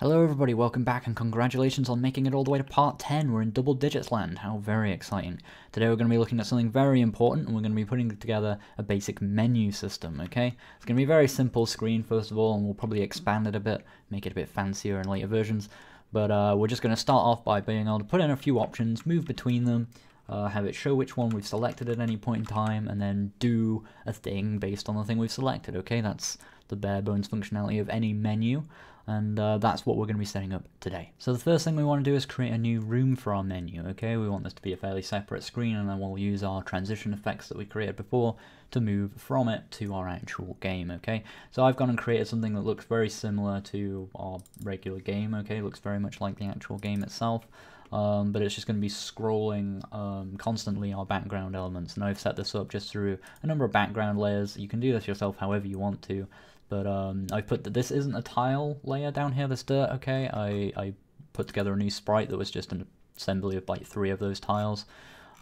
Hello everybody, welcome back and congratulations on making it all the way to part 10. We're in double digits land, how very exciting. Today we're going to be looking at something very important and we're going to be putting together a basic menu system, okay? It's going to be a very simple screen first of all and we'll probably expand it a bit, make it a bit fancier in later versions. But we're just going to start off by being able to put in a few options, move between them, have it show which one we've selected at any point in time and then do a thing based on the thing we've selected, okay? That's the bare bones functionality of any menu. And that's what we're going to be setting up today. So the first thing we want to do is create a new room for our menu, okay? We want this to be a fairly separate screen and then we'll use our transition effects that we created before to move from it to our actual game, okay? So I've gone and created something that looks very similar to our regular game, okay? It looks very much like the actual game itself, but it's just going to be scrolling constantly our background elements. And I've set this up just through a number of background layers. You can do this yourself however you want to. But I put that this isn't a tile layer down here, this dirt, okay? I put together a new sprite that was just an assembly of like 3 of those tiles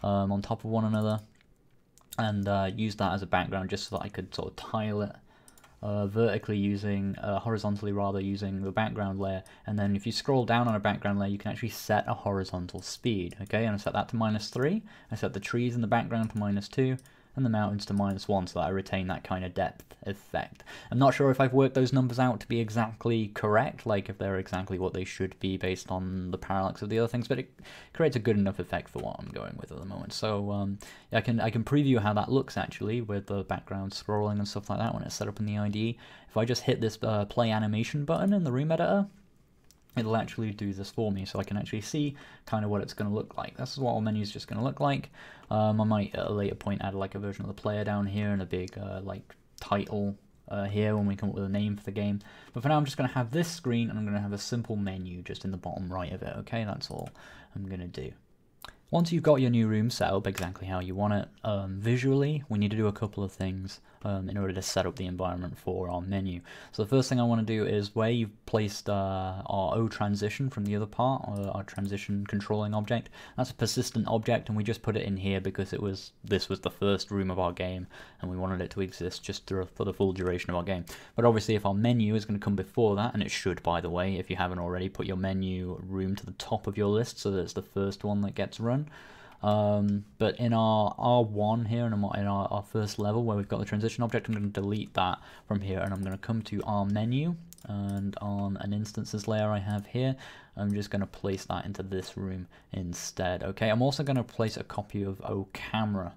on top of one another and used that as a background just so that I could sort of tile it vertically using, horizontally rather, using the background layer. And then if you scroll down on a background layer, you can actually set a horizontal speed, okay? And I set that to -3. I set the trees in the background to -2. And the mountains to -1 so that I retain that kind of depth effect. I'm not sure if I've worked those numbers out to be exactly correct, like if they're exactly what they should be based on the parallax of the other things, but it creates a good enough effect for what I'm going with at the moment. So I can preview how that looks actually with the background scrolling and stuff like that when it's set up in the IDE. If I just hit this play animation button in the room editor, it'll actually do this for me, so I can actually see kind of what it's going to look like. This is what our menu is just going to look like. I might at a later point add like a version of the player down here and a big like title here when we come up with a name for the game. But for now I'm just going to have this screen and I'm going to have a simple menu just in the bottom right of it, okay? That's all I'm going to do. Once you've got your new room set up exactly how you want it, visually we need to do a couple of things in order to set up the environment for our menu. So the first thing I want to do is where you've placed our O transition from the other part, our transition controlling object, that's a persistent object and we just put it in here because it was this was the first room of our game and we wanted it to exist just for the full duration of our game. But obviously if our menu is going to come before that, and it should by the way, if you haven't already, put your menu room to the top of your list so that it's the first one that gets run. But in our R1 here, in our first level where we've got the transition object, I'm going to delete that from here and I'm going to come to our menu, and on an instances layer I have here, I'm just going to place that into this room instead, okay? I'm also going to place a copy of O camera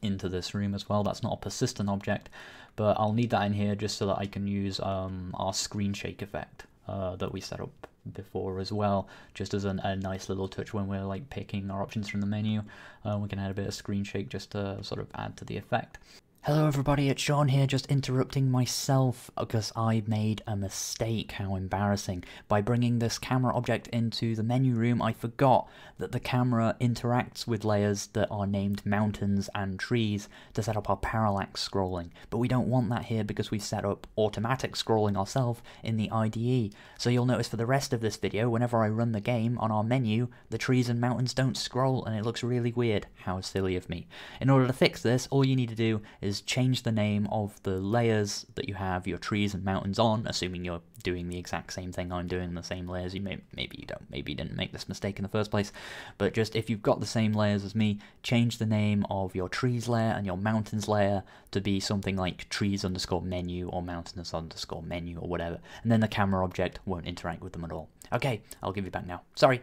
into this room as well. That's not a persistent object, but I'll need that in here just so that I can use our screen shake effect that we set up before as well, just as a nice little touch when we're like picking our options from the menu. We can add a bit of screen shake just to sort of add to the effect. Hello everybody, it's Sean here, just interrupting myself because I made a mistake, how embarrassing. By bringing this camera object into the menu room, I forgot that the camera interacts with layers that are named mountains and trees to set up our parallax scrolling. But we don't want that here because we set up automatic scrolling ourselves in the IDE. So you'll notice for the rest of this video, whenever I run the game on our menu, the trees and mountains don't scroll and it looks really weird. How silly of me. In order to fix this, all you need to do is change the name of the layers that you have your trees and mountains on, assuming you're doing the exact same thing I'm doing, the same layers. You maybe you don't, maybe you didn't make this mistake in the first place, but just if you've got the same layers as me, change the name of your trees layer and your mountains layer to be something like trees_menu or mountains_menu or whatever, and then the camera object won't interact with them at all. Okay, I'll give you back now. Sorry.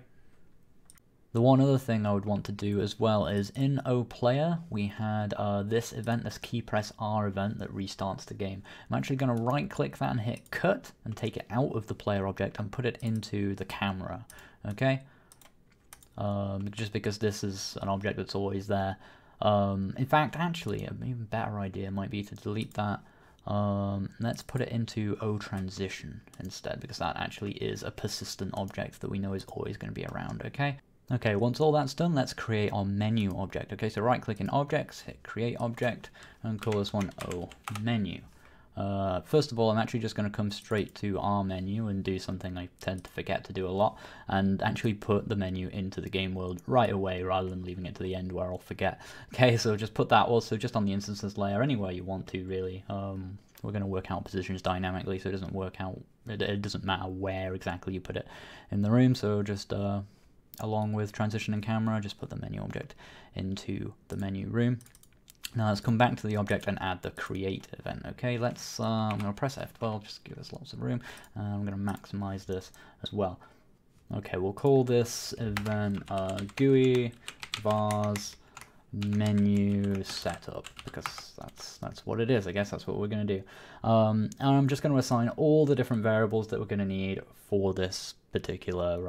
The one other thing I would want to do as well is in OPlayer we had this event, this key press R event that restarts the game. I'm actually going to right click that and hit cut and take it out of the player object and put it into the camera, okay? Just because this is an object that's always there. In fact, actually, an even better idea might be to delete that. Let's put it into O transition instead, because that actually is a persistent object that we know is always going to be around, okay? Okay, once all that's done, let's create our menu object. Okay, so right click in objects, hit create object, and call this one O menu. First of all, I'm actually just going to come straight to our menu and do something I tend to forget to do a lot, and actually put the menu into the game world right away rather than leaving it to the end where I'll forget. Okay, so just put that also just on the instances layer anywhere you want to really. We're going to work out positions dynamically, so it doesn't matter where exactly you put it in the room. So just along with transition and camera, just put the menu object into the menu room. Now let's come back to the object and add the create event. Okay, let's I'm going to press F12 just to give us lots of room. I'm going to maximize this as well. Okay, we'll call this event GUI vars menu setup, because that's what it is. I guess that's what we're going to do. And I'm just going to assign all the different variables that we're going to need for this particular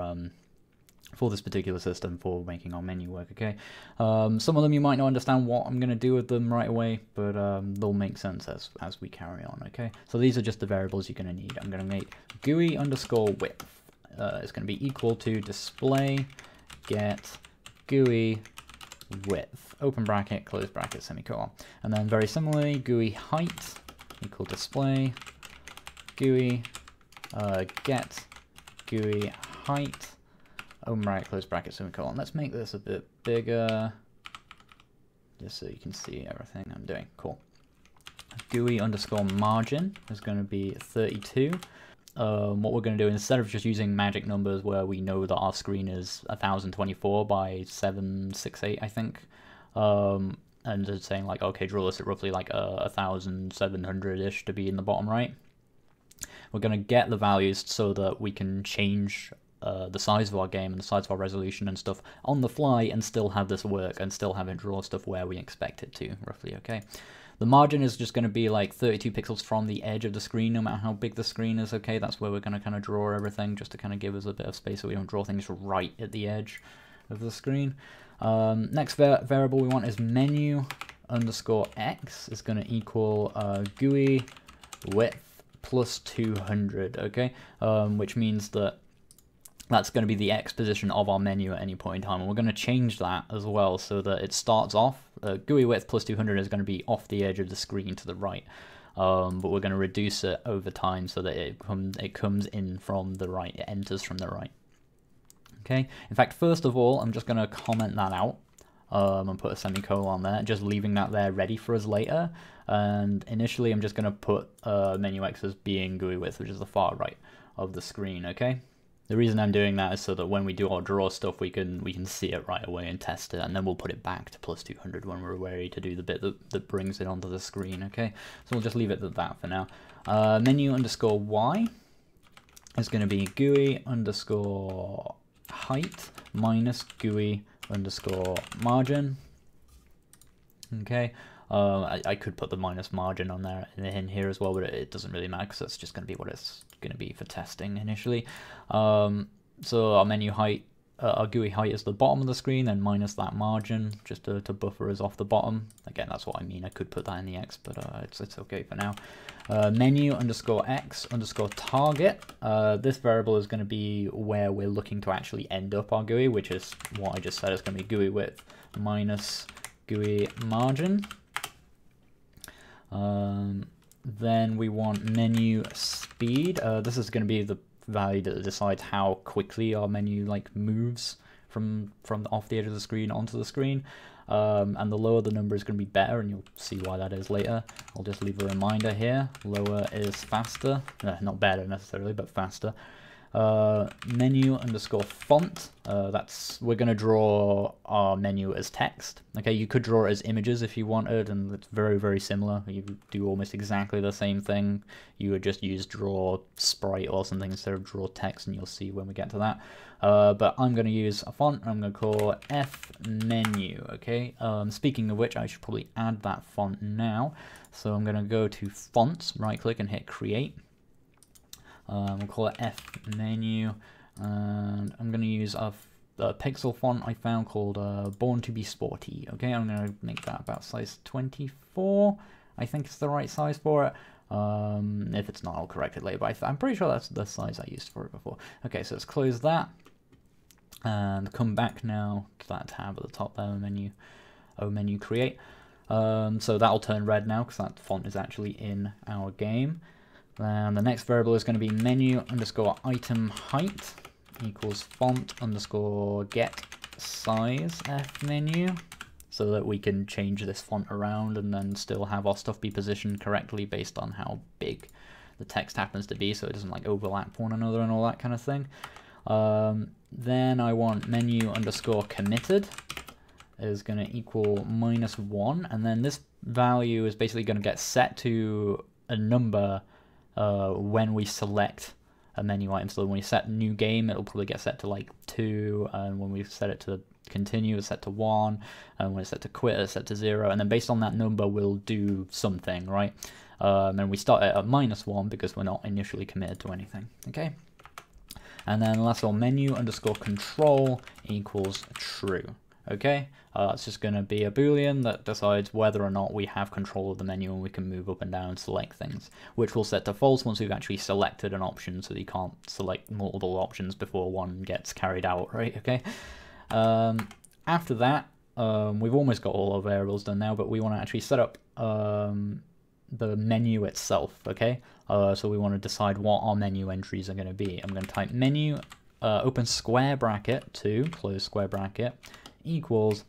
system for making our menu work. Okay, some of them you might not understand what I'm going to do with them right away, but they'll make sense as we carry on. Okay, so these are just the variables you're going to need. I'm going to make GUI underscore width. It's going to be equal to display get GUI width, open bracket, close bracket, semicolon. And then very similarly, GUI height equal display GUI get GUI height, open bracket, close bracket, semicolon. Let's make this a bit bigger just so you can see everything I'm doing. Cool. GUI underscore margin is going to be 32. What we're going to do, instead of just using magic numbers where we know that our screen is 1024 by 768, I think, and just saying like, okay, draw this at roughly like 1700-ish to be in the bottom right, we're going to get the values so that we can change the size of our game and the size of our resolution and stuff on the fly and still have this work and still have it draw stuff where we expect it to, roughly, okay? The margin is just going to be like 32 pixels from the edge of the screen, no matter how big the screen is, okay? That's where we're going to kind of draw everything, just to kind of give us a bit of space so we don't draw things right at the edge of the screen. Next variable we want is menu underscore x is going to equal GUI width plus 200, okay? Which means that that's going to be the X position of our menu at any point in time, and we're going to change that as well so that it starts off. GUI width plus 200 is going to be off the edge of the screen to the right, but we're going to reduce it over time so that it comes in from the right, it enters from the right. Okay. In fact, first of all, I'm just going to comment that out and put a semicolon there, just leaving that there ready for us later. And initially, I'm just going to put menu X as being GUI width, which is the far right of the screen. Okay. The reason I'm doing that is so that when we do our draw stuff, we can see it right away and test it, and then we'll put it back to plus 200 when we're ready to do the bit that brings it onto the screen, okay? So we'll just leave it at that for now. Menu underscore Y is going to be GUI underscore height minus GUI underscore margin, okay? I could put the minus margin on there in here as well, but it doesn't really matter because that's just going to be what it's going to be for testing initially. So our menu height, our GUI height is the bottom of the screen, then minus that margin just to buffer us off the bottom. Again, that's what I mean. I could put that in the X, but it's okay for now. Menu underscore X underscore target. This variable is going to be where we're looking to actually end up our GUI, which is what I just said. It's going to be GUI width minus GUI margin. Then we want menu speed. This is going to be the value that decides how quickly our menu like moves from off the edge of the screen onto the screen. And the lower the number is going to be better, and you'll see why that is later. I'll just leave a reminder here. Lower is faster. No, not better necessarily, but faster. Menu underscore font. That's, we're going to draw our menu as text. Okay, you could draw it as images if you wanted, and it's very, very similar. You do almost exactly the same thing. You would just use draw sprite or something instead of draw text, and you'll see when we get to that. But I'm going to use a font. I'm going to call F menu. Okay. Speaking of which, I should probably add that font now. So I'm going to go to fonts, right click, and hit create. We'll call it F menu, and I'm going to use a pixel font I found called Born to be Sporty. Okay, I'm going to make that about size 24. I think it's the right size for it. If it's not, I'll correct it later, but I'm pretty sure that's the size I used for it before. Okay, so let's close that and come back now to that tab at the top there, menu create. So that'll turn red now because that font is actually in our game. Then the next variable is going to be menu underscore item height equals font underscore get size f menu so that we can change this font around and then still have our stuff be positioned correctly based on how big the text happens to be, so it doesn't like overlap one another and all that kind of thing. Then I want menu underscore committed is going to equal -1, and then this value is basically going to get set to a number when we select a menu item. So when we set new game, it'll probably get set to like 2, and when we set it to continue, it's set to 1, and when it's set to quit, it's set to 0, and then based on that number, we'll do something, right? And we start it at -1 because we're not initially committed to anything, okay? And then last little menu underscore control equals true. Okay, it's just going to be a Boolean that decides whether or not we have control of the menu and we can move up and down and select things, which will set to false once we've actually selected an option, so that you can't select multiple options before one gets carried out, right? Okay. After that, we've almost got all our variables done now, but we want to actually set up the menu itself, okay? So we want to decide what our menu entries are going to be. I'm going to type menu, open square bracket 2, close square bracket, equals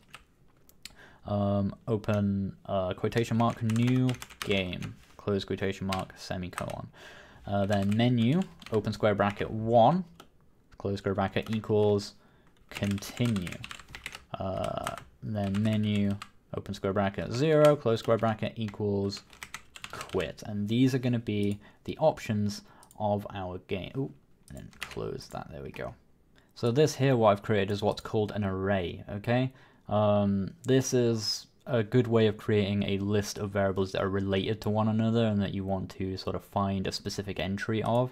open quotation mark new game, close quotation mark, semicolon, then menu open square bracket 1, close square bracket, equals continue, then menu open square bracket 0, close square bracket, equals quit. And these are going to be the options of our game. Ooh, and then close that, there we go. So this here, what I've created is what's called an array, okay? This is a good way of creating a list of variables that are related to one another and that you want to sort of find a specific entry of.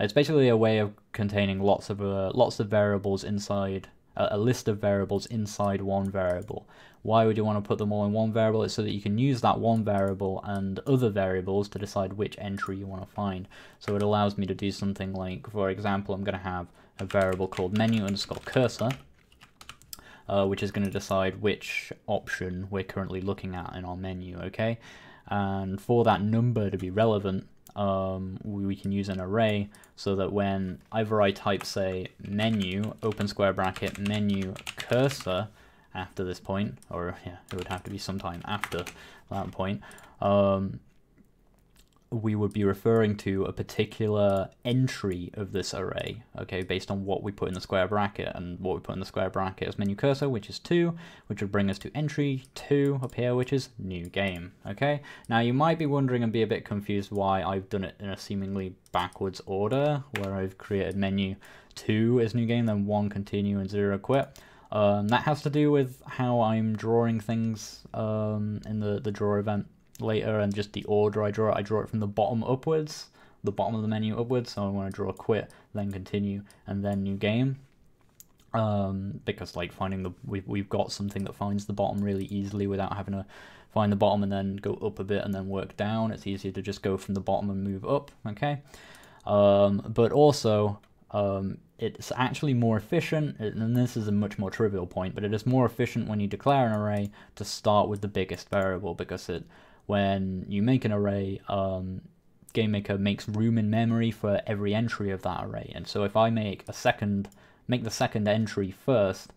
It's basically a way of containing lots of variables inside, a list of variables inside one variable. Why would you want to put them all in one variable? It's so that you can use that one variable and other variables to decide which entry you want to find. So it allows me to do something like, for example, I'm going to have a variable called menu underscore cursor, which is going to decide which option we're currently looking at in our menu, okay? And for that number to be relevant, we can use an array so that whenever I type, say, menu, open square bracket, menu cursor after this point, or yeah, it would have to be sometime after that point, we would be referring to a particular entry of this array, okay, based on what we put in the square bracket, and what we put in the square bracket is menu cursor, which is 2, which would bring us to entry 2 up here, which is new game, okay? Now you might be wondering and be a bit confused why I've done it in a seemingly backwards order, where I've created menu 2 as new game, then 1 continue and 0 quit. That has to do with how I'm drawing things in the draw event later, and just the order I draw it. I draw it from the bottom upwards, the bottom of the menu upwards, so I want to draw quit, then continue, and then new game, because like finding the, we've got something that finds the bottom really easily without having to find the bottom and then go up a bit and then work down. It's easier to just go from the bottom and move up, okay? But also it's actually more efficient, and this is a much more trivial point, but it is more efficient when you declare an array to start with the biggest variable, because it, when you make an array, GameMaker makes room in memory for every entry of that array. And so if I make the second entry first,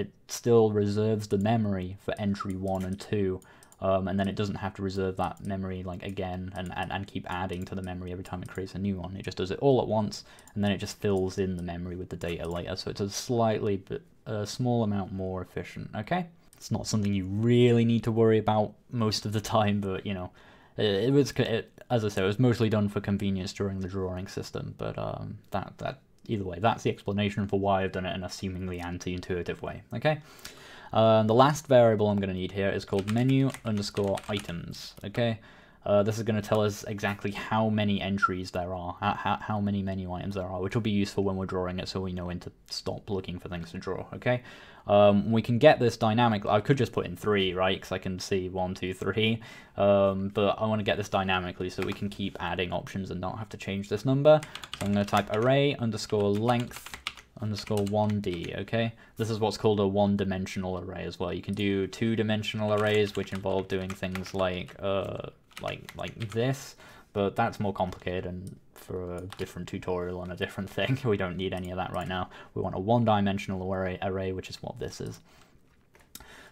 it still reserves the memory for entry 1 and 2, and then it doesn't have to reserve that memory like again and keep adding to the memory every time it creates a new one. It just does it all at once, and then it just fills in the memory with the data later. So it's a slightly, a small amount more efficient, okay? It's not something you really need to worry about most of the time, but you know, it was, as I said, it was mostly done for convenience during the drawing system. But either way, that's the explanation for why I've done it in a seemingly anti-intuitive way. Okay, the last variable I'm going to need here is called menu underscore items. Okay, this is going to tell us exactly how many entries there are, how many menu items there are, which will be useful when we're drawing it, so we know when to stop looking for things to draw, okay? We can get this dynamic. I could just put in 3, right, because I can see 1, 2, 3, but I want to get this dynamically so we can keep adding options and not have to change this number. So I'm going to type array underscore length underscore 1D, okay? This is what's called a one-dimensional array as well. You can do two-dimensional arrays, which involve doing things like this, but that's more complicated and for a different tutorial on a different thing. We don't need any of that right now. We want a one-dimensional array, which is what this is.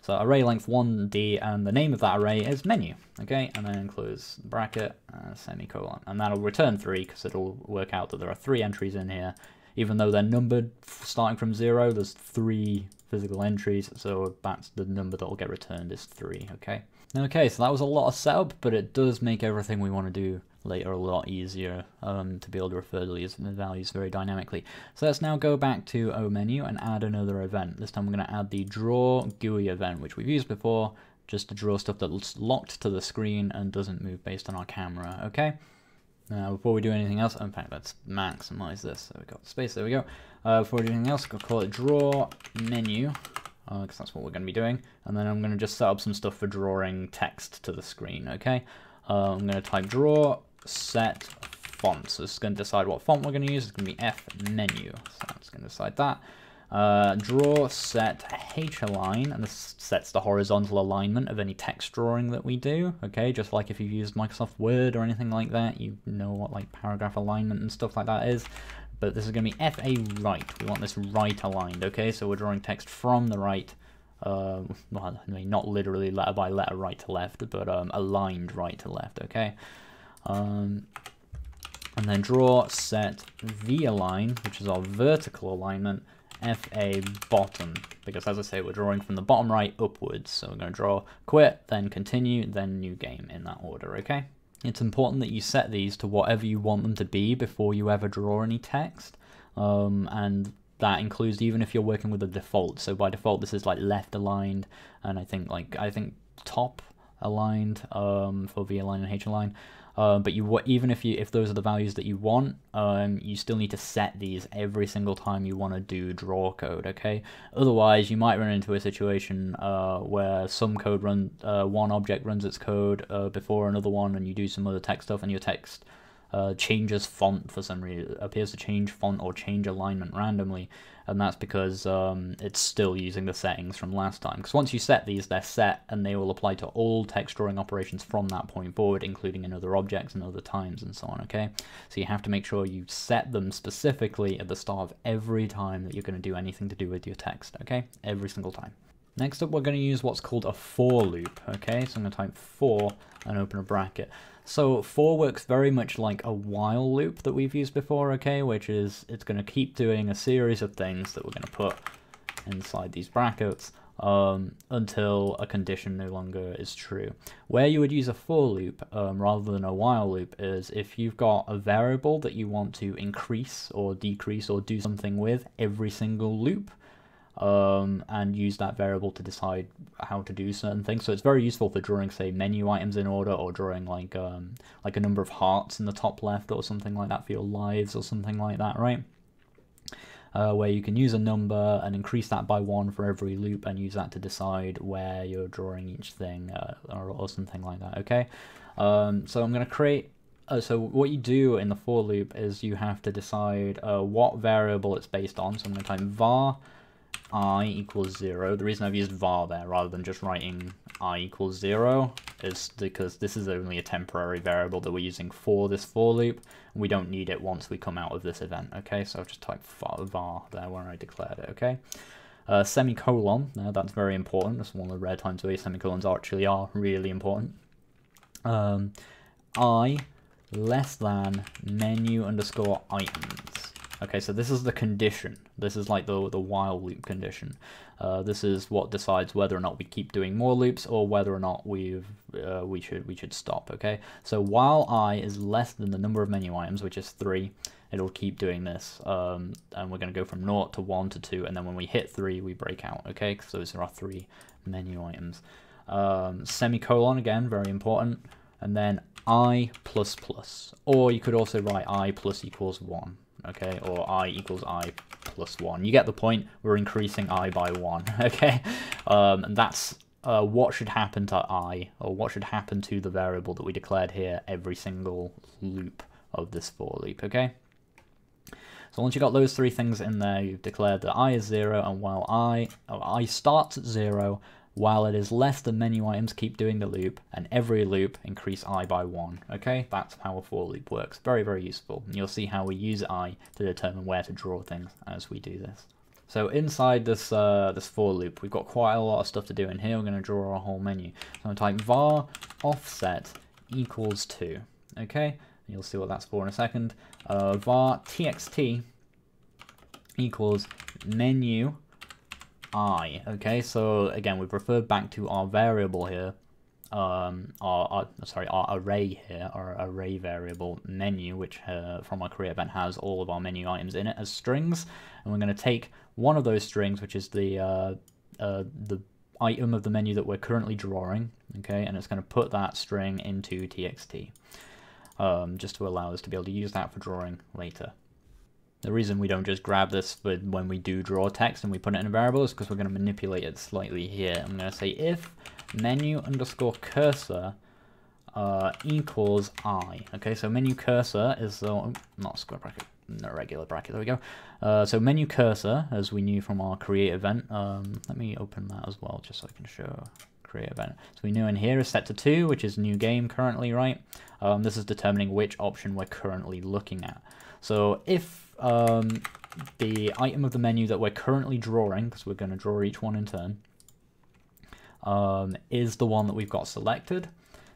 So array length 1D, and the name of that array is menu. Okay, and then close the bracket, semicolon, and that'll return 3 because it'll work out that there are 3 entries in here. Even though they're numbered starting from 0, there's 3 physical entries, so that's the number that will get returned is 3, okay? Okay, so that was a lot of setup, but it does make everything we want to do later a lot easier to be able to refer to these values very dynamically. So let's now go back to OMenu and add another event. This time we're going to add the draw GUI event, which we've used before, just to draw stuff that's locked to the screen and doesn't move based on our camera, okay? Now, before we do anything else, in fact, let's maximize this. So we've got space, there we go. Before we do anything else, we'll call it draw menu, because that's what we're going to be doing. And then I'm going to just set up some stuff for drawing text to the screen, okay? I'm going to type draw set font. So this is going to decide what font we're going to use. It's going to be F menu. So it's going to decide that. Draw set H align, and this sets the horizontal alignment of any text drawing that we do, okay? Just like if you've used Microsoft Word or anything like that, you know what like paragraph alignment and stuff like that is. But this is going to be FA right. We want this right aligned, okay? So we're drawing text from the right, well, I mean, not literally letter by letter right to left, but aligned right to left, okay? And then draw set V align, which is our vertical alignment, FA bottom, because as I say, we're drawing from the bottom right upwards. So we're going to draw quit, then continue, then new game in that order, okay? It's important that you set these to whatever you want them to be before you ever draw any text. And that includes even if you're working with a default. So by default, this is like left aligned, and I think top aligned for V align and H align. But even if those are the values that you want, you still need to set these every single time you want to do draw code, okay? Otherwise, you might run into a situation where one object runs its code before another one, and you do some other text stuff, and your text changes font for some reason. It appears to change font or change alignment randomly, and that's because it's still using the settings from last time. Because once you set these, they're set, and they will apply to all text drawing operations from that point forward, including in other objects and other times and so on, okay? So you have to make sure you set them specifically at the start of every time that you're going to do anything to do with your text, okay? Every single time. Next up, we're going to use what's called a for loop, okay? So I'm going to type for and open a bracket. So for works very much like a while loop that we've used before, okay? Which is, it's going to keep doing a series of things that we're going to put inside these brackets until a condition no longer is true. Where you would use a for loop rather than a while loop is if you've got a variable that you want to increase or decrease or do something with every single loop, and use that variable to decide how to do certain things. So it's very useful for drawing, say, menu items in order, or drawing like a number of hearts in the top left or something like that for your lives or something like that, right? Where you can use a number and increase that by 1 for every loop and use that to decide where you're drawing each thing or something like that, okay? So I'm going to create... So what you do in the for loop is you have to decide what variable it's based on. So I'm going to type var I equals 0. The reason I've used var there rather than just writing I equals 0 is because this is only a temporary variable that we're using for this for loop. We don't need it once we come out of this event, okay? So I'll just type var there where I declared it, okay? Semicolon, now that's very important. That's one of the rare times where semicolons actually are really important. I less than menu underscore items. Okay, so this is the condition. This is like the while loop condition. This is what decides whether or not we keep doing more loops or whether or not we should stop, okay? So while I is less than the number of menu items, which is 3, it'll keep doing this. And we're gonna go from 0 to 1 to 2, and then when we hit 3, we break out, okay? Because those are our 3 menu items. Semicolon, again, very important. And then I plus plus, or you could also write I plus equals 1. Okay, or I equals I plus 1. You get the point. We're increasing I by 1, okay? And that's what should happen to I, or what should happen to the variable that we declared here every single loop of this for loop, okay? So once you've got those 3 things in there, you've declared that I is 0, and while I starts at 0, while it is less than menu items, keep doing the loop, and every loop increase I by 1, okay? That's how a for loop works. Very, very useful. And you'll see how we use I to determine where to draw things as we do this. So inside this this for loop, we've got quite a lot of stuff to do in here. We're going to draw a whole menu. So I'm going to type var offset equals 2. Okay, and you'll see what that's for in a second. Var txt equals menu I. Okay, so again, we've referred back to our variable here. Our array here, our array variable menu, which from our create event has all of our menu items in it as strings, and we're going to take one of those strings, which is the item of the menu that we're currently drawing, okay, and it's going to put that string into txt, just to allow us to be able to use that for drawing later. The reason we don't just grab this when we do draw text and we put it in a variable is because we're going to manipulate it slightly here. I'm going to say if menu underscore cursor equals I. Okay, so menu cursor is not square bracket, no, regular bracket. There we go. So menu cursor, as we knew from our create event. Let me open that as well, just so I can show create event. So we knew in here is set to 2, which is new game currently, right? This is determining which option we're currently looking at. So if the item of the menu that we're currently drawing, because we're going to draw each one in turn, is the one that we've got selected,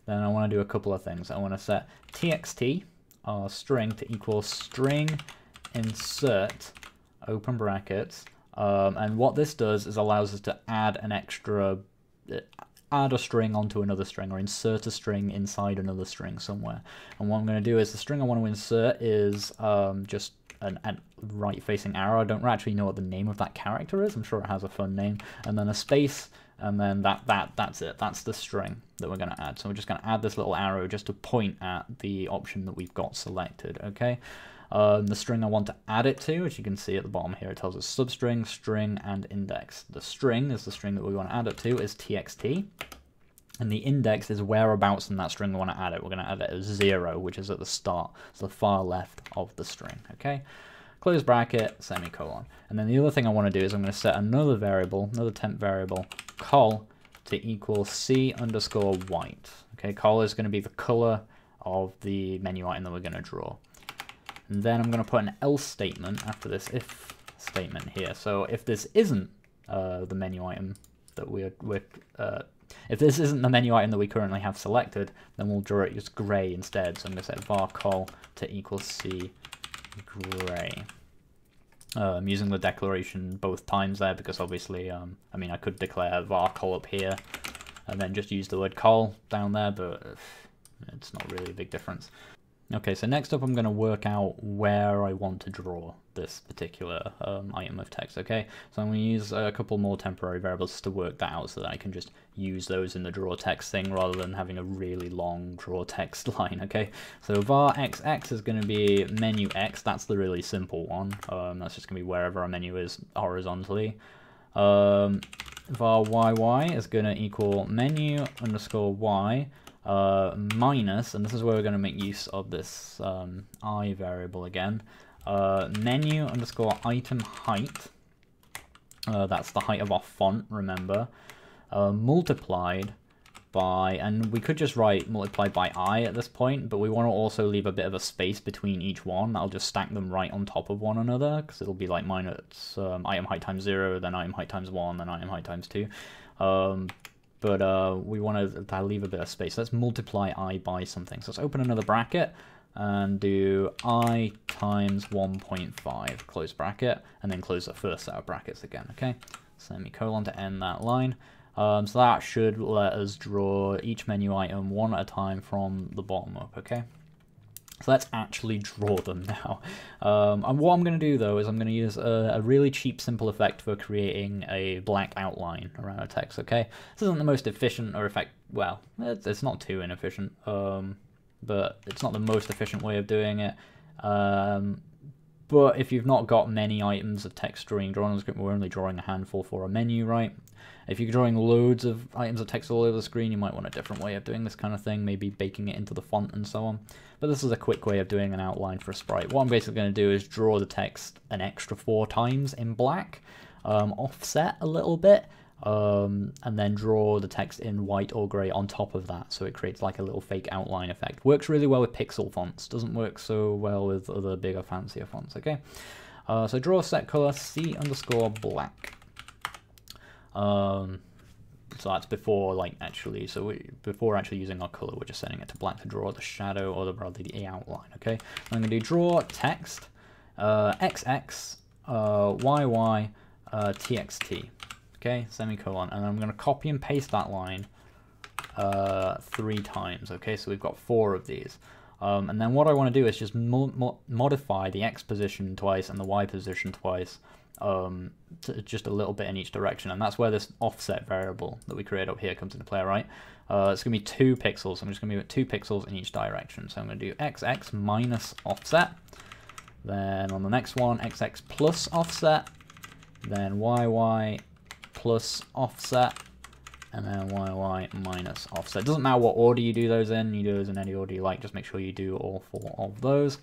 then I want to do a couple of things. I want to set txt, our string, to equal string insert, open brackets, and what this does is allows us to add an extra, add a string onto another string, or insert a string inside another string somewhere. And what I'm going to do is the string I want to insert is just an right-facing arrow. I don't actually know what the name of that character is. I'm sure it has a fun name. And then a space, and then that's it. That's the string that we're going to add. So we're just going to add this little arrow just to point at the option that we've got selected. Okay. The string I want to add it to, as you can see at the bottom here, it tells us substring, string, and index. The string is the string that we want to add it to, is txt. And the index is whereabouts in that string we want to add it. We're going to add it as 0, which is at the start, so the far left of the string. Okay, close bracket, semicolon. And then the other thing I want to do is I'm going to set another variable, another temp variable, col, to equal c underscore white. Okay, col is going to be the color of the menu item that we're going to draw. And then I'm going to put an else statement after this if statement here. So if this isn't the menu item that if this isn't the menu item that we currently have selected, then we'll draw it just gray instead. So I'm going to set var col to equal c gray. I'm using the declaration both times there because obviously, I mean, I could declare var col up here and then just use the word col down there, but it's not really a big difference. Okay, so next up I'm going to work out where I want to draw this particular item of text, okay? So I'm going to use a couple more temporary variables to work that out so that I can just use those in the draw text thing rather than having a really long draw text line, okay? So var xx is going to be menu x, that's the really simple one. That's just going to be wherever our menu is horizontally. Var yy is going to equal menu underscore y, minus, and this is where we're going to make use of this I variable again, menu underscore item height, that's the height of our font, remember, multiplied by, and we could just write multiplied by I at this point, but we want to also leave a bit of a space between each one. I'll just stack them right on top of one another, because it'll be like minus item height times 0, then item height times 1, then item height times 2. But we want to leave a bit of space. Let's multiply I by something. So let's open another bracket and do I times 1.5, close bracket, and then close the first set of brackets again, okay? Semicolon to end that line. So that should let us draw each menu item one at a time from the bottom up, okay? So let's actually draw them now. And what I'm going to do though is I'm going to use a really cheap, simple effect for creating a black outline around a text. Okay, this isn't the most efficient or effect. Well, it's not too inefficient, but it's not the most efficient way of doing it. But if you've not got many items of text drawn on the screen, we're only drawing a handful for a menu, right? If you're drawing loads of items of text all over the screen, you might want a different way of doing this kind of thing, maybe baking it into the font and so on. But this is a quick way of doing an outline for a sprite. What I'm basically going to do is draw the text an extra 4 times in black, offset a little bit, and then draw the text in white or grey on top of that, so it creates like a little fake outline effect. Works really well with pixel fonts, doesn't work so well with other bigger, fancier fonts, okay? So draw set color C_black. So that's before before actually using our color, we're just setting it to black to draw the shadow or the outline. Okay, I'm going to do draw text XX YY TXT. Okay, semicolon, and I'm going to copy and paste that line 3 times. Okay, so we've got 4 of these. And then what I want to do is just modify the X position twice and the Y position twice, just a little bit in each direction. And that's where this offset variable that we create up here comes into play, right? It's going to be 2 pixels. So I'm just going to move it 2 pixels in each direction. So I'm going to do XX minus offset. Then on the next one, XX plus offset. Then YY plus offset. And then YY minus offset. It doesn't matter what order you do those in. You do those in any order you like. Just make sure you do all 4 of those.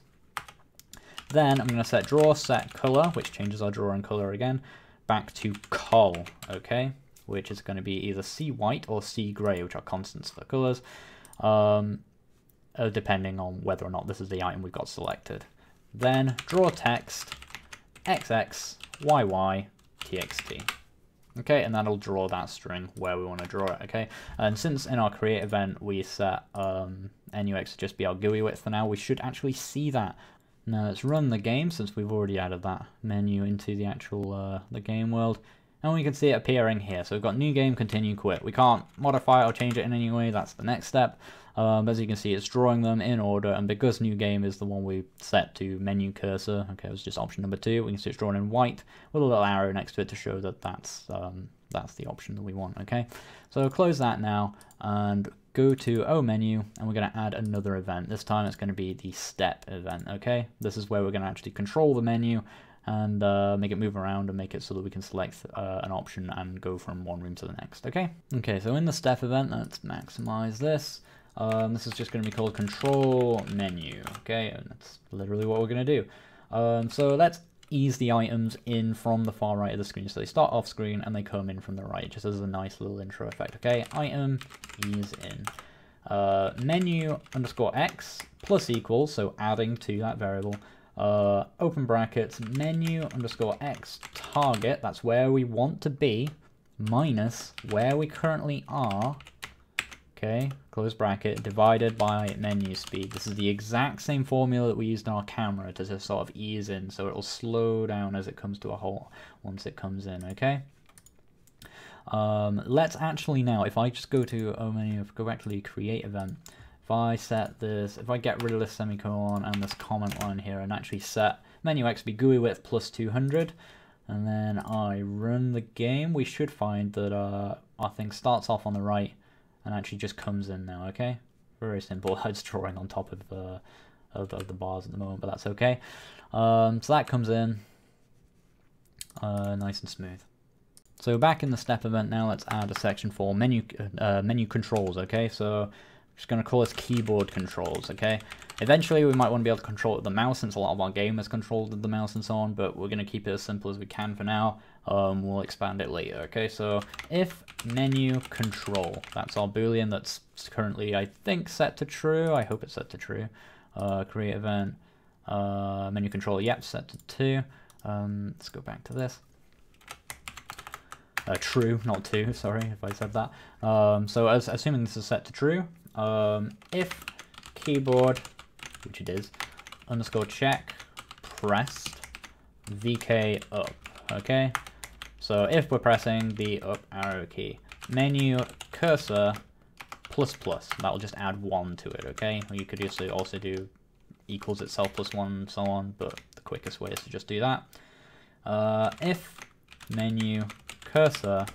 Then I'm going to set draw set color, which changes our drawing color again, back to col, okay, which is going to be either C white or C gray, which are constants for colors, depending on whether or not this is the item we've got selected. Then draw text XX YY TXT. Okay, and that'll draw that string where we want to draw it, okay? And since in our create event we set NUX to just be our GUI width for now, we should actually see that. Now let's run the game, since we've already added that menu into the actual the game world. And we can see it appearing here. So we've got new game, continue, quit. We can't modify it or change it in any way. That's the next step. As you can see, it's drawing them in order. And because new game is the one we set to menu cursor, okay, it was just option number 2. We can see it's drawn in white with a little arrow next to it to show that that's the option that we want. Okay, so close that now and go to O menu, and we're going to add another event. This time it's going to be the step event. Okay, this is where we're going to actually control the menu and make it move around and make it so that we can select an option and go from one room to the next, okay? Okay, so in the step event, let's maximize this. This is just gonna be called control menu, okay? And that's literally what we're gonna do. So let's ease the items in from the far right of the screen. So they start off screen and they come in from the right, just as a nice little intro effect, okay? Item, ease in. Menu underscore X plus equals, so adding to that variable, open brackets, menu underscore X target, that's where we want to be, minus where we currently are, okay, close bracket, divided by menu speed. This is the exact same formula that we used in our camera to just sort of ease in, so it'll slow down as it comes to a halt once it comes in, okay? Let's actually now, if I just go to O menu, go back to the create event, if I set this, if I get rid of this semicolon and this comment line here and actually set menu X to be GUI width plus 200, and then I run the game, we should find that our thing starts off on the right and actually just comes in now, okay? Very simple, it's drawing on top of the bars at the moment, but that's okay. So that comes in nice and smooth. So back in the step event now, let's add a section for menu, menu controls, okay? So just going to call this keyboard controls, okay? Eventually we might want to be able to control it with the mouse, since a lot of our game is controlled with the mouse and so on, but we're going to keep it as simple as we can for now. We'll expand it later, okay? So if menu control, that's our boolean that's currently, I think, set to true. I hope it's set to true. Create event, menu control, yep, set to 2. Let's go back to this. True, not 2, sorry if I said that. So assuming this is set to true, if keyboard, which it is, underscore check pressed VK up, okay? So if we're pressing the up arrow key, menu cursor plus plus, that'll just add 1 to it, okay? You could also do equals itself plus 1 and so on, but the quickest way is to just do that. If menu cursor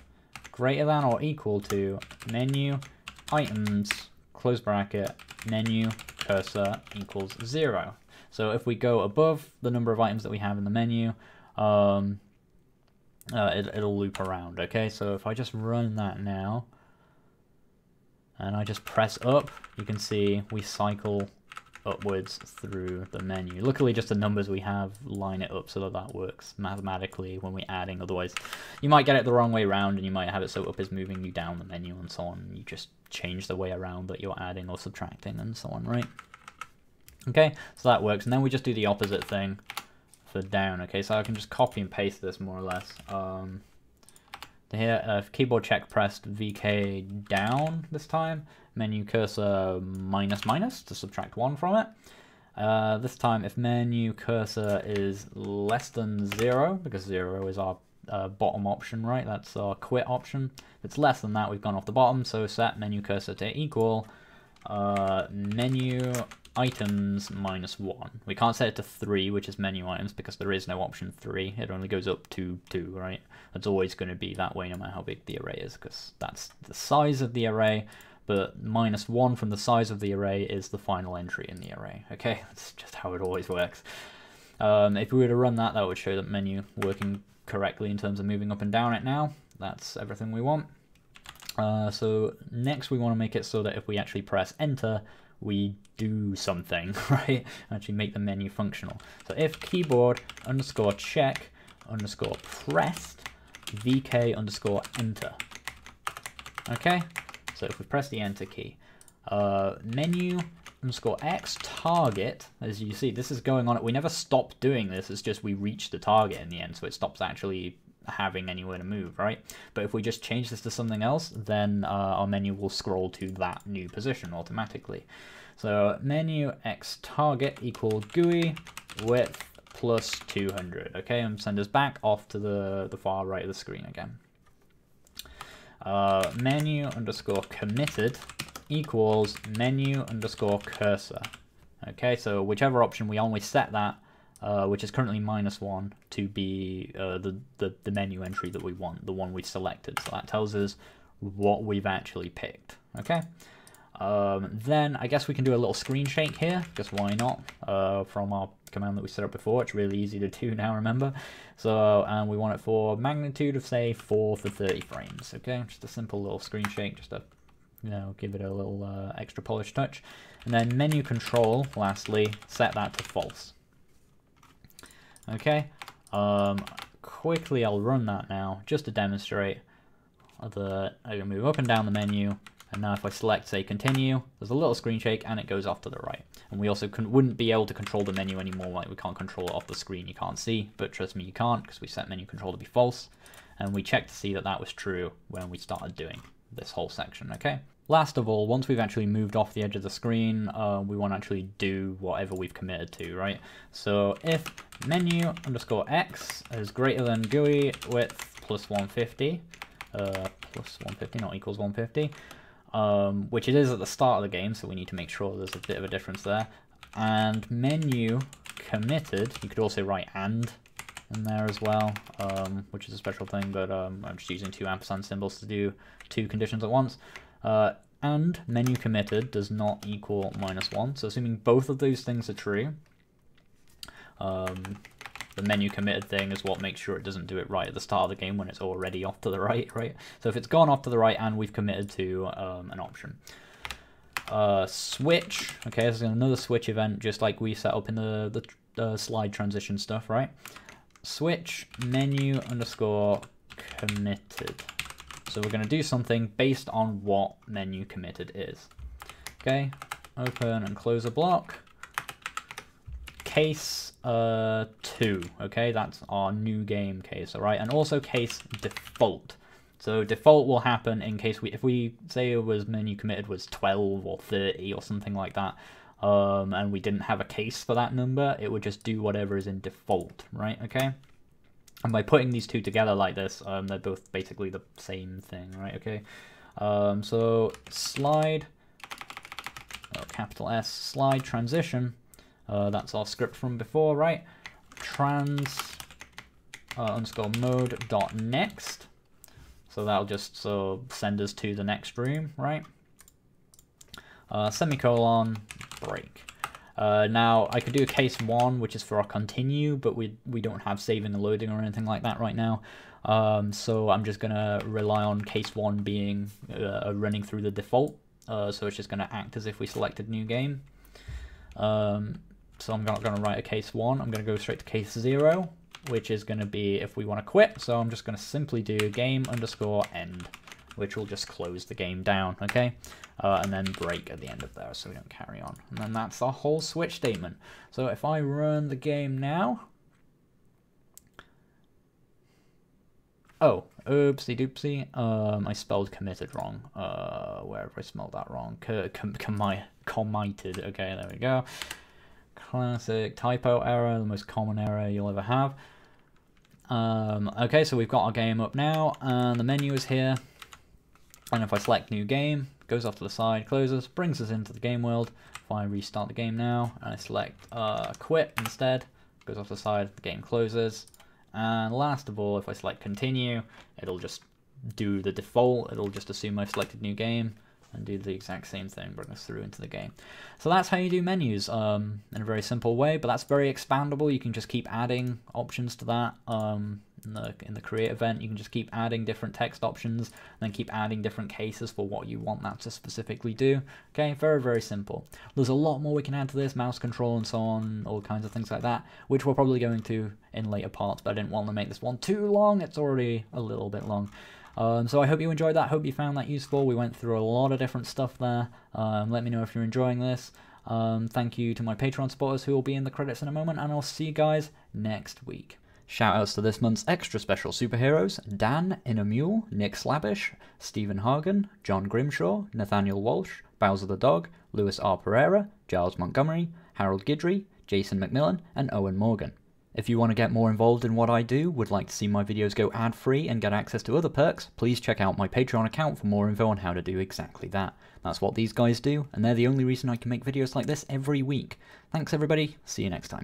greater than or equal to menu items close bracket menu cursor equals 0. So if we go above the number of items that we have in the menu, it'll loop around, okay? So if I just run that now and I just press up, you can see we cycle upwards through the menu. Luckily, just the numbers we have line it up so that that works mathematically when we're adding. Otherwise, you might get it the wrong way around and you might have it so up is moving you down the menu and so on. You just change the way around that you're adding or subtracting and so on, right? Okay, so that works. And then we just do the opposite thing for down. Okay, so I can just copy and paste this more or less. Here, keyboard check pressed, VK down this time. Menu cursor -- to subtract 1 from it. This time, if menu cursor is less than 0, because 0 is our bottom option, right? That's our quit option. If it's less than that, we've gone off the bottom. So set menu cursor to equal menu items -1. We can't set it to 3, which is menu items, because there is no option 3. It only goes up to 2, right? It's always going to be that way no matter how big the array is, because that's the size of the array. But -1 from the size of the array is the final entry in the array. Okay, that's just how it always works. If we were to run that, that would show that menu working correctly in terms of moving up and down it now. That's everything we want. So next we want to make it so that if we actually press enter, we do something, right? Actually make the menu functional. So if keyboard _check_ pressed, VK _enter. Okay, so if we press the enter key, menu _x target, as you see, this is going on. We never stop doing this. It's just we reach the target in the end, so it stops actually having anywhere to move, right? But if we just change this to something else, then our menu will scroll to that new position automatically. So menu x target equal GUI width +200. Okay, and send us back off to the far right of the screen again. Menu _committed equals menu _cursor. Okay, so whichever option we always set that, which is currently -1, to be the menu entry that we want, the one we've selected. So that tells us what we've actually picked. Okay. Then I guess we can do a little screen shake here, because why not, from our command that we set up before. It's really easy to do now, remember? So, and we want it for magnitude of, say, 4 for 30 frames. Okay, just a simple little screen shake, just to, you know, give it a little extra polished touch. And then menu control, lastly, set that to false. Okay, quickly I'll run that now just to demonstrate that I can move up and down the menu. And now if I select, say, continue, there's a little screen shake and it goes off to the right. And we also wouldn't be able to control the menu anymore. Like, we can't control it off the screen. You can't see, but trust me, you can't, because we set menu control to be false. And we checked to see that that was true when we started doing this whole section, okay? Last of all, once we've actually moved off the edge of the screen, we want to actually do whatever we've committed to, right? So if menu _x is greater than GUI width +150, not equals 150, which it is at the start of the game, so we need to make sure there's a bit of a difference there. And menu committed, you could also write and in there as well, which is a special thing, but I'm just using 2 ampersand symbols to do 2 conditions at once. And menu committed does not equal -1. So assuming both of those things are true, the menu committed thing is what makes sure it doesn't do it right at the start of the game when it's already off to the right, right? So if it's gone off to the right and we've committed to an option. Switch, okay, this is another switch event, just like we set up in the slide transition stuff, right? Switch menu _committed. So we're going to do something based on what menu committed is. Okay, open and close a block. Case 2, okay, that's our new game case, all right, and also case default. So default will happen in case we, if we say it was menu committed was 12 or 30 or something like that, and we didn't have a case for that number, it would just do whatever is in default, right, okay? And by putting these two together like this, they're both basically the same thing, right? Okay. So slide, capital S, slide transition. That's our script from before, right? Trans _ mode .next. So that'll just send us to the next room, right? Semicolon break. Now I could do a case 1, which is for our continue, but we don't have saving and loading or anything like that right now. So I'm just gonna rely on case 1 being running through the default. So it's just gonna act as if we selected new game. So I'm not gonna write a case 1. I'm gonna go straight to case 0, which is gonna be if we want to quit. So I'm just gonna simply do game _end, which will just close the game down, okay? And then break at the end of there, so we don't carry on. And then that's our whole switch statement. So if I run the game now, Oh, oopsie doopsie. I spelled committed wrong. Wherever I spelled that wrong. Commited. Okay, there we go. Classic typo error, the most common error you'll ever have. Okay, so we've got our game up now, and the menu is here. And if I select new game, goes off to the side, closes, brings us into the game world. If I restart the game now, and I select quit instead, goes off to the side, the game closes. And last of all, if I select continue, it'll just do the default. It'll just assume I've selected new game and do the exact same thing, bring us through into the game. So that's how you do menus in a very simple way, but that's very expandable. You can just keep adding options to that. In the create event, you can just keep adding different text options and then keep adding different cases for what you want that to specifically do. Okay, very, very simple. There's a lot more we can add to this, mouse control and so on, all kinds of things like that, which we're probably going to in later parts, but I didn't want to make this one too long. It's already a little bit long. So I hope you enjoyed that. Hope you found that useful. We went through a lot of different stuff there. Let me know if you're enjoying this. Thank you to my Patreon supporters who will be in the credits in a moment, and I'll see you guys next week. Shoutouts to this month's extra special superheroes: Dan Innermule, Nick Slabish, Stephen Hagen, John Grimshaw, Nathaniel Walsh, Bowser the Dog, Lewis R. Pereira, Giles Montgomery, Harold Guidry, Jason McMillan, and Owen Morgan. If you want to get more involved in what I do, would like to see my videos go ad-free and get access to other perks, please check out my Patreon account for more info on how to do exactly that. That's what these guys do, and they're the only reason I can make videos like this every week. Thanks everybody, see you next time.